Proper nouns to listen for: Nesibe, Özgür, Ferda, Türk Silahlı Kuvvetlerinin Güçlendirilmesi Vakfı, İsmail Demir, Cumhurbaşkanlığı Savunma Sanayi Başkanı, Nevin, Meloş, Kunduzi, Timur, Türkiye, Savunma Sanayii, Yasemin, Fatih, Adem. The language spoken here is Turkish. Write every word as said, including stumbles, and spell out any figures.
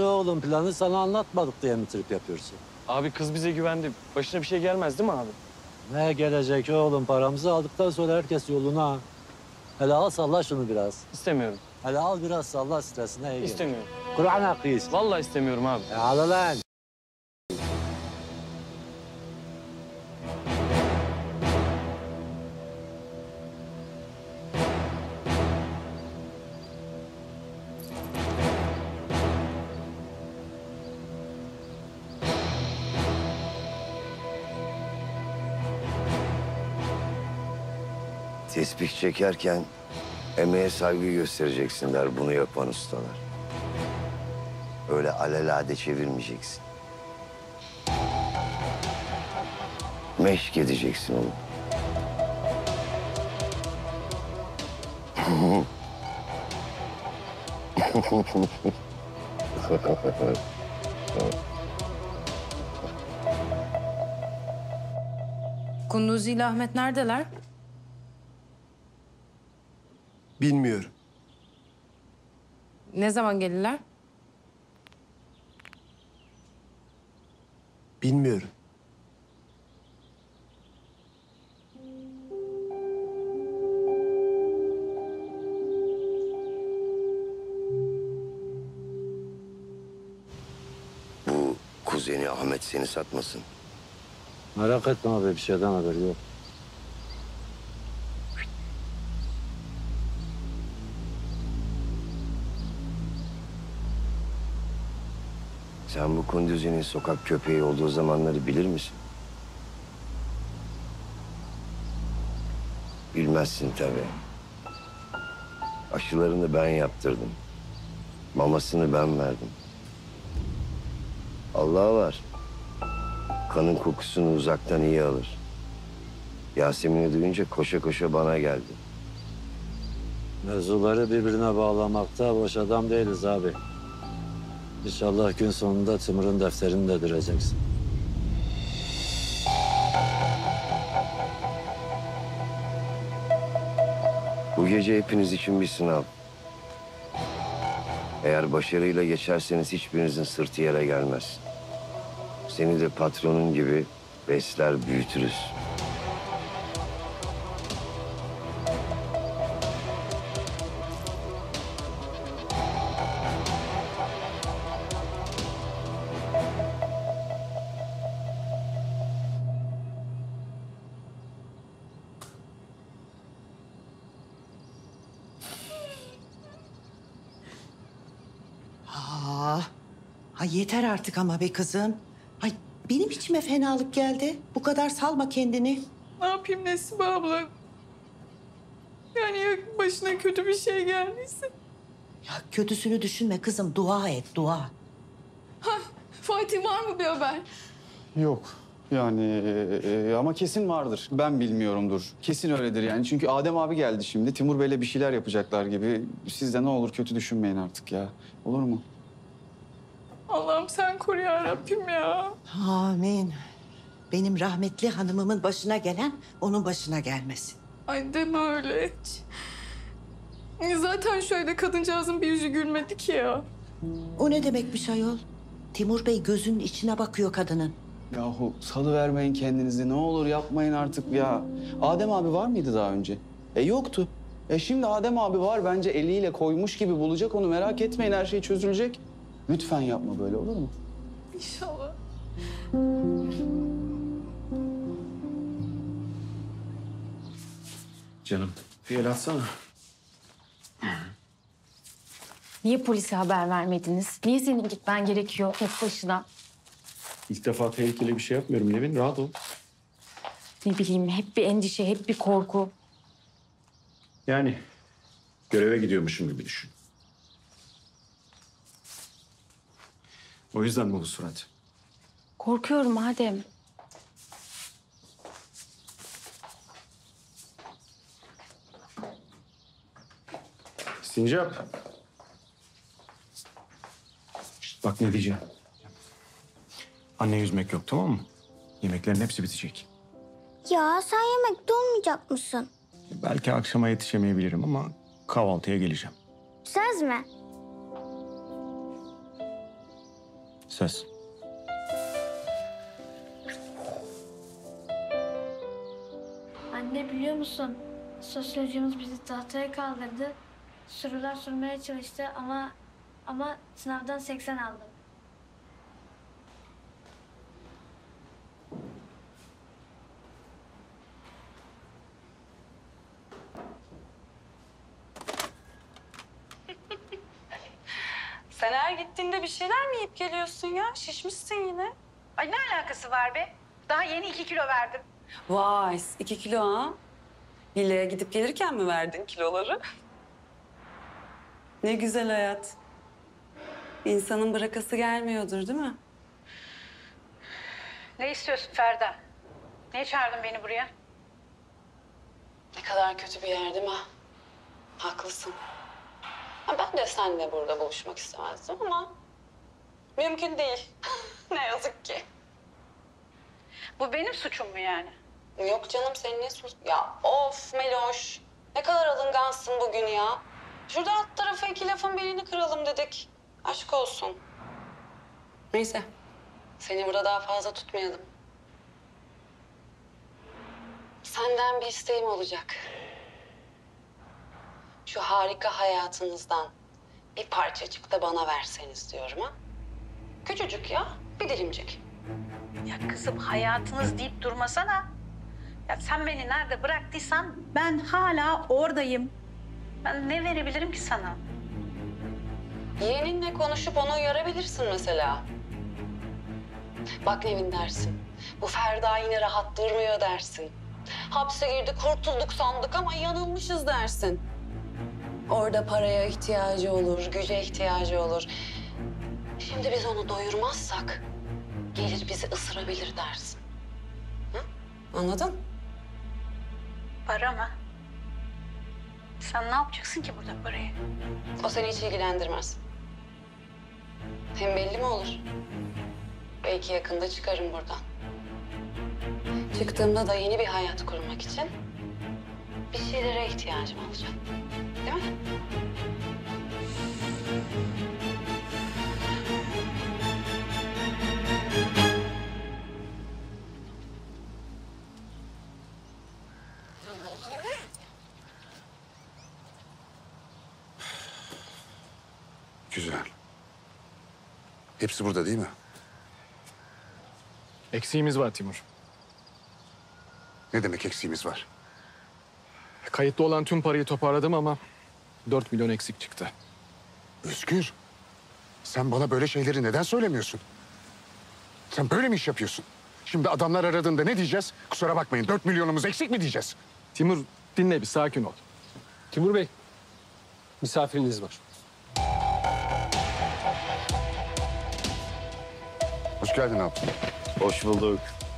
Oğlum planı sana anlatmadık diye mi trip yapıyorsun? Abi kız bize güvendi. Başına bir şey gelmez değil mi abi? Ne gelecek oğlum? Paramızı aldıktan sonra herkes yoluna. Hele al salla şunu biraz. İstemiyorum. Hele al biraz salla stresine. İyi istemiyorum. Kur'an hakkıyız. Vallahi istemiyorum abi. E, al lan. Tespih çekerken emeğe saygı göstereceksin der bunu yapan ustalar. Öyle alelade çevirmeyeceksin. Meşk edeceksin onu. Kunduzi ile Ahmet neredeler? Bilmiyorum. Ne zaman gelirler? Bilmiyorum. Bu kuzeni Ahmet seni satmasın. Merak etme abi, bir şeyden haber yok. Sen bu Kunduzi'nin sokak köpeği olduğu zamanları bilir misin? Bilmezsin tabii. Aşılarını ben yaptırdım. Mamasını ben verdim. Allah var. Kanın kokusunu uzaktan iyi alır. Yasemin'i duyunca koşa koşa bana geldi. Mevzuları birbirine bağlamakta boş adam değiliz abi. İnşallah gün sonunda Timur'un defterini de düreceksin. Bu gece hepiniz için bir sınav. Eğer başarıyla geçerseniz hiçbirinizin sırtı yere gelmez. Seni de patronun gibi besler büyütürüz. Yeter artık ama be kızım. Ay benim içime fenalık geldi. Bu kadar salma kendini. Ne yapayım Nesibe abla? Yani ya başına kötü bir şey geldiyse? Ya kötüsünü düşünme kızım. Dua et, dua. Ha, Fatih var mı bir haber? Yok. Yani e, ama kesin vardır. Ben bilmiyorumdur. Kesin öyledir yani. Çünkü Adem abi geldi şimdi. Timur Bey'le bir şeyler yapacaklar gibi. Siz de ne olur kötü düşünmeyin artık ya. Olur mu? Allah'ım sen koru ya Rabbim ya. Amin. Benim rahmetli hanımımın başına gelen onun başına gelmesin. Ay deme öyle hiç. Zaten şöyle kadıncağızın bir yüzü gülmedi ki ya. O ne demekmiş ayol? Timur Bey gözünün içine bakıyor kadının. Yahu salıvermeyin kendinizi ne olur yapmayın artık ya. Adem abi var mıydı daha önce? E yoktu. E şimdi Adem abi var bence eliyle koymuş gibi bulacak onu merak etmeyin her şey çözülecek. Lütfen yapma böyle olur mu? İnşallah. Canım bir el atsana. Niye polise haber vermediniz? Niye senin gitmen gerekiyor tek başına? İlk defa tehlikeli bir şey yapmıyorum Nevin. Rahat ol. Ne bileyim hep bir endişe, hep bir korku. Yani göreve gidiyormuşum gibi düşün. O yüzden mi bu surat? Korkuyorum Adem. Sincap. Şişt, bak ne diyeceğim. Anne yüzmek yok tamam mı? Yemeklerin hepsi bitecek. Ya sen yemekte olmayacak mısın? Belki akşama yetişemeyebilirim ama kahvaltıya geleceğim. Söz mü? Söz. Anne biliyor musun? Sosyolojimiz bizi tahtaya kaldırdı. Sorular sormaya çalıştı ama ama sınavdan seksen aldım. Sen her gittiğinde bir şeyler mi yiyip geliyorsun ya? Şişmişsin yine. Ay ne alakası var be? Daha yeni iki kilo verdim. Vay, iki kilo ha? Villaya gidip gelirken mi verdin kiloları? Ne güzel hayat. İnsanın bırakası gelmiyordur değil mi? Ne istiyorsun Ferda? Niye çağırdın beni buraya? Ne kadar kötü bir yer değil mi? Haklısın. Ha, ben de seninle burada buluşmak istemezdim ama mümkün değil. Ne yazık ki. Bu benim suçum mu yani? Yok canım, senin ne suçun? Ya of Meloş, ne kadar alıngansın bugün ya. Şurada alt tarafa iki lafın belini kıralım dedik. Aşk olsun. Neyse, seni burada daha fazla tutmayalım. Senden bir isteğim olacak. Şu harika hayatınızdan bir parçacık da bana verseniz diyorum ha. Küçücük ya, bir dilimcik. Ya kızım hayatınız deyip durmasana. Ya sen beni nerede bıraktıysan ben hala oradayım. Ben ne verebilirim ki sana? Yeğeninle konuşup onu uyarabilirsin mesela. Bak Nevin dersin, bu Ferda yine rahat durmuyor dersin. Hapse girdi kurtulduk sandık ama yanılmışız dersin. Orada paraya ihtiyacı olur, güce ihtiyacı olur. Şimdi biz onu doyurmazsak gelir bizi ısırabilir dersin. Hı? Anladın? Para mı? Sen ne yapacaksın ki burada parayı? O seni hiç ilgilendirmez. Hem belli mi olur? Belki yakında çıkarım buradan. Çıktığımda da yeni bir hayat kurmak için bir şeylere ihtiyacım olacak. Değil mi? Güzel. Hepsi burada değil mi? Eksiğimiz var Timur. Ne demek eksiğimiz var? Kayıtlı olan tüm parayı toparladım ama dört milyon eksik çıktı. Özgür, sen bana böyle şeyleri neden söylemiyorsun? Sen böyle mi iş yapıyorsun? Şimdi adamlar aradığında ne diyeceğiz? Kusura bakmayın, dört milyonumuz eksik mi diyeceğiz? Timur, dinle bir, sakin ol. Timur Bey, misafiriniz var. Hoş geldin abi. Hoş bulduk.